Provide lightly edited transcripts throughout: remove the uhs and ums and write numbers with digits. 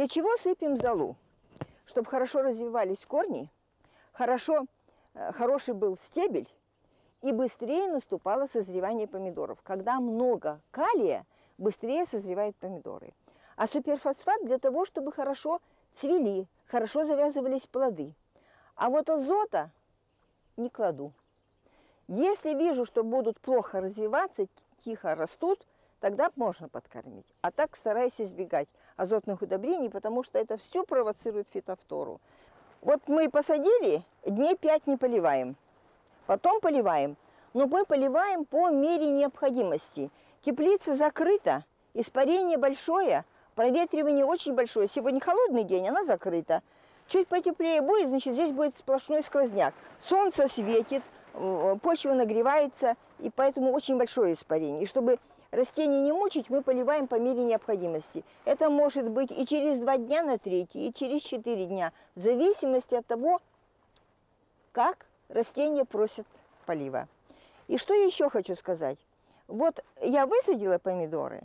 Для чего сыпем золу? Чтобы хорошо развивались корни, хороший был стебель и быстрее наступало созревание помидоров. Когда много калия, быстрее созревают помидоры. А суперфосфат для того, чтобы хорошо цвели, хорошо завязывались плоды. А вот азота не кладу. Если вижу, что будут плохо развиваться, тихо растут, тогда можно подкормить. А так стараюсь избегать азотных удобрений, потому что это все провоцирует фитофтору. Вот мы посадили, дней 5 не поливаем. Потом поливаем. Но мы поливаем по мере необходимости. Теплица закрыта, испарение большое, проветривание очень большое. Сегодня холодный день, она закрыта. Чуть потеплее будет, значит, здесь будет сплошной сквозняк. Солнце светит, почва нагревается, и поэтому очень большое испарение. И чтобы растения не мучить, мы поливаем по мере необходимости. Это может быть и через 2 дня на 3-й, и через 4 дня, в зависимости от того, как растения просят полива. И что я еще хочу сказать. Вот я высадила помидоры,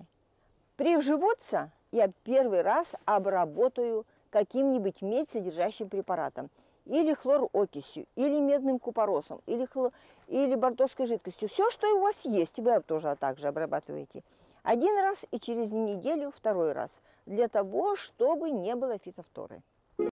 приживутся, я первый раз обработаю каким-нибудь медь содержащим препаратом. Или хлорокисью, или медным купоросом, или бордоской жидкостью. Все, что у вас есть, вы тоже также обрабатываете. 1 раз и через неделю 2 раз. Для того, чтобы не было фитофторы.